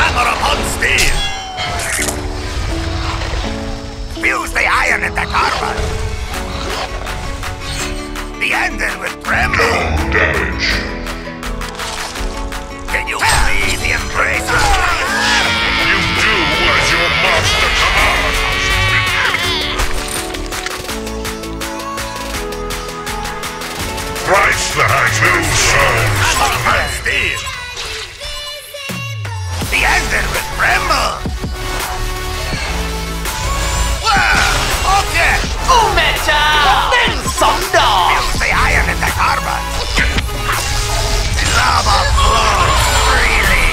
hammer upon steel. Fuse the iron into carbon. The anvil will tremble. No damage. Can you see the embrace of fire? You do as your master commands. Price that I do, sir. Hammer upon steel. The anvil will tremble. Wow! Okay. Umeta. Then Sunday. Fuse the iron into carbon. Lava flows freely.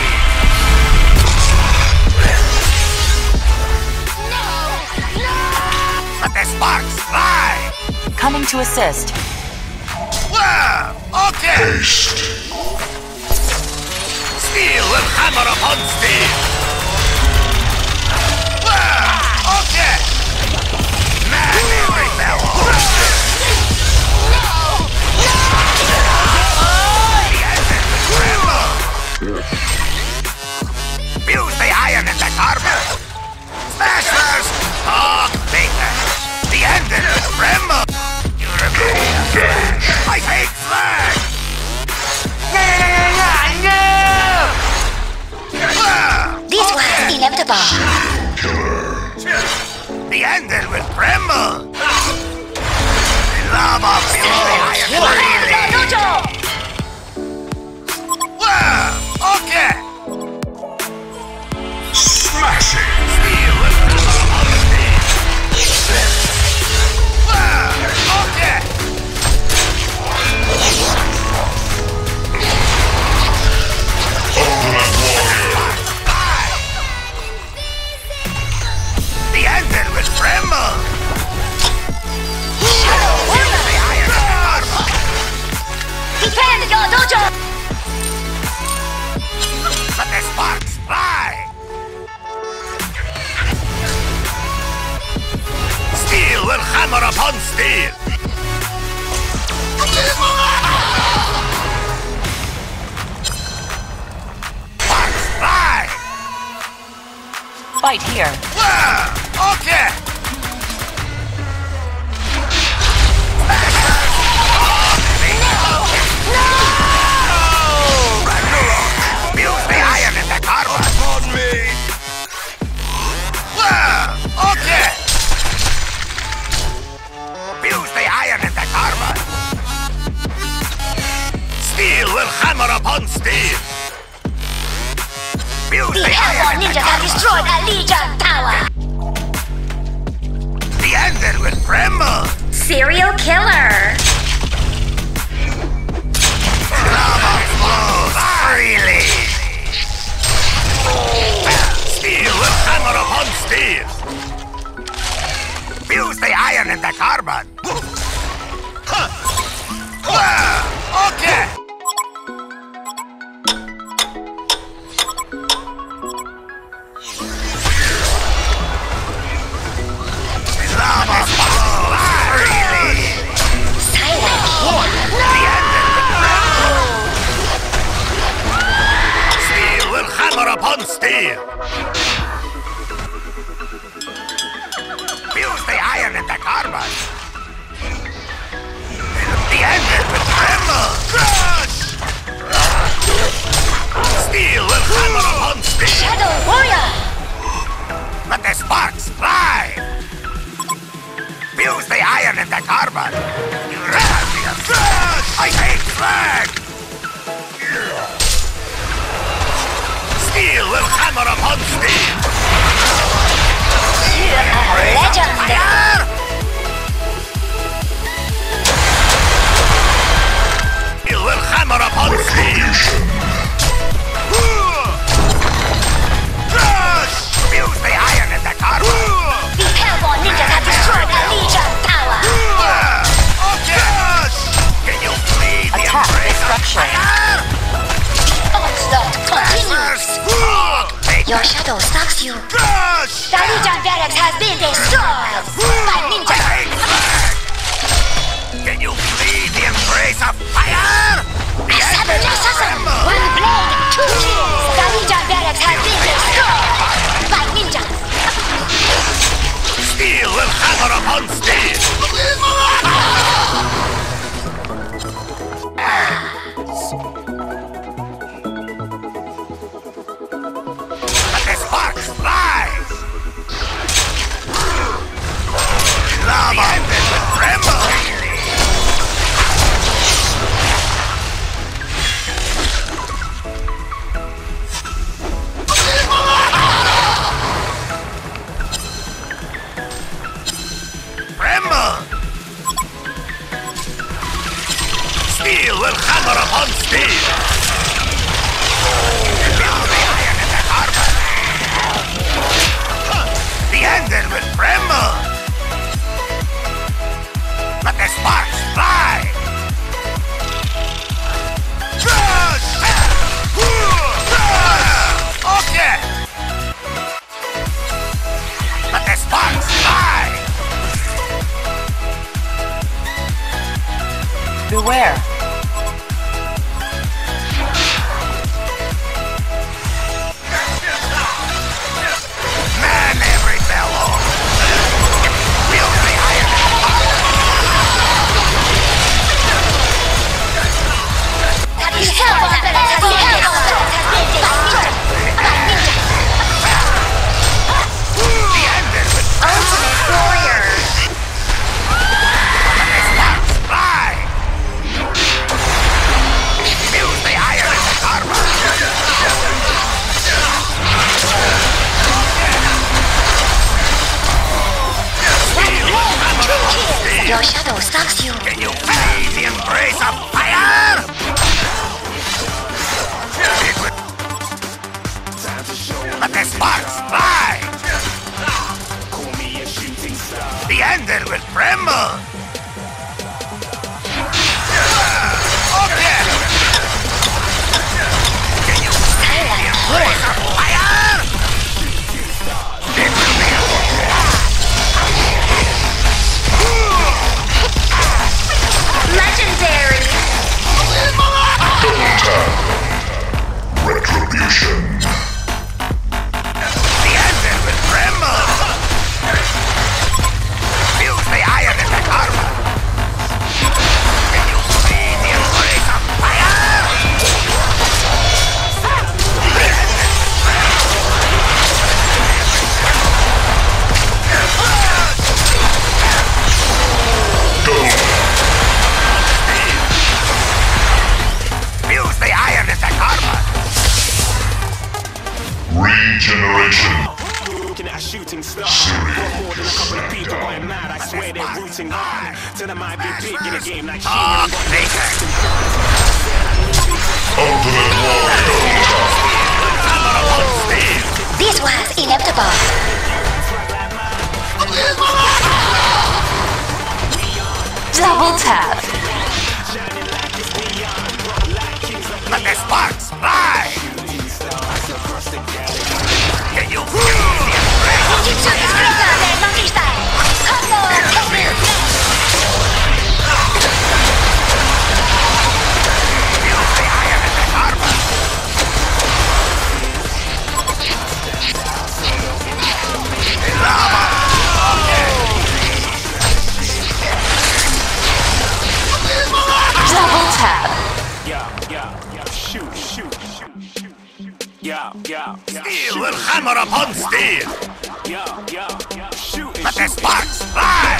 No, no. Let the sparks fly. Coming to assist. Wow! Okay. Haste. Steel will hammer upon steel! Wow! Okay! Man, it rebels! No! The engine will tremble! Fuse the iron in the carbon! Smashers! Talk makers! The engine will tremble! You remember? I take flag! This one's inevitable. The anvil will tremble. The lava fills the iron freely. Wow! Okay. Smash it. Steel will tremble on the stage. Wow! Okay. Tremble! Defend your dojo! Let the sparks fly! Steel will hammer upon steel! Sparks fly! Fight here! Yeah, okay! Steel will hammer upon steel! The airborne ninjas have destroyed a Legion tower! The anvil will tremble! Serial killer! Lava flows freely! Steel will hammer upon steel! Fuse the iron in the carbon! Wow! Okay! Upon steel! Fuse the iron in the carbon! The engine will tremble! Crash! Steel will hammer upon steel! Shadow warrior! Let the sparks fly! Fuse the iron in the carbon! Crash! I take flag! Steel will hammer upon steel! You are legendary! Steel will hammer upon steel! Crash! Fuse the iron in the car! The airborne ninjas have destroyed the Legion tower! Okay! Crash! Can you please be a break? Your shadow stalks you. The Legion barracks has been destroyed. are unsteady. Let the sparks rise. Lava will tremble. Steel will hammer upon steel! Build the iron in the harbor! The anvil will tremble! Let the sparks fly! Okay! Let the sparks fly! Beware! Your shadow stalks you. Can you feel the embrace of fire? Let the sparks fly. Call me a shooting star. The anvil will tremble. Okay. Can you feel the embrace of fire? It will be a legendary! Double tap! Retribution! The engine will tremble! Fuse the iron in the karma! Can you see the embrace of fire? The engine will tremble! Go! The iron is the karma. Regeneration. Looking at a shooting star. More than a couple of people going mad. I swear they're rooting hard. Tell them I'd be big in a game like Ultimate Warrior. This was inevitable. Double tap. Let the sparks fly! Can you feel the embrace? Feel the iron in the harbor! Lava! Double tap! Steel will hammer upon steel! Let the sparks fly!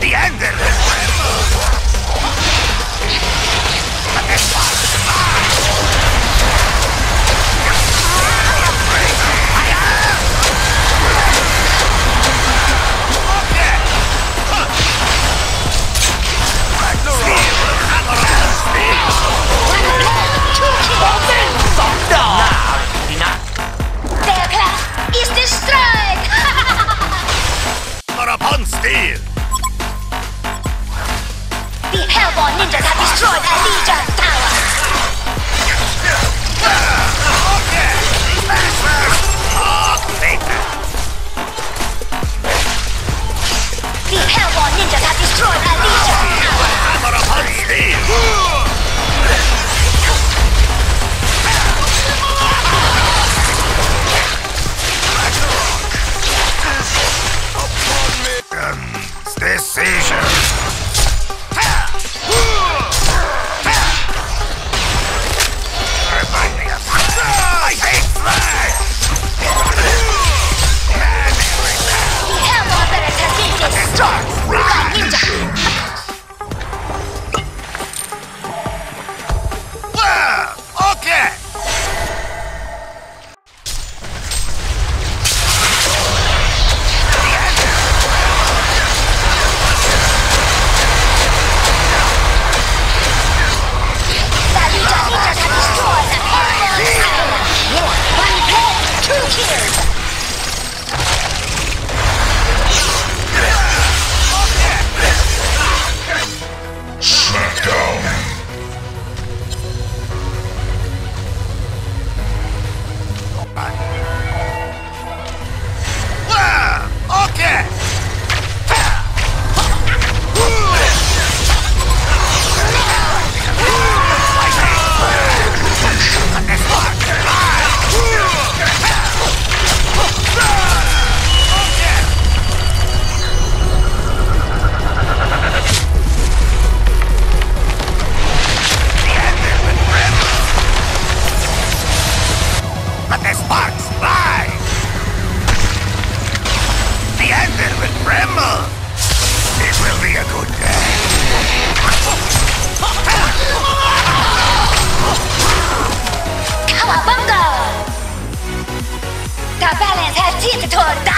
The anvil will tremble! Let the sparks fly! Steel will hammer upon steel! Enough! Their class is destroyed! Hammer upon steel! The Hellborn ninjas have destroyed a Legion tower! Okay! The Hellborn ninjas have destroyed a Legion tower! Hammer upon steel! siento.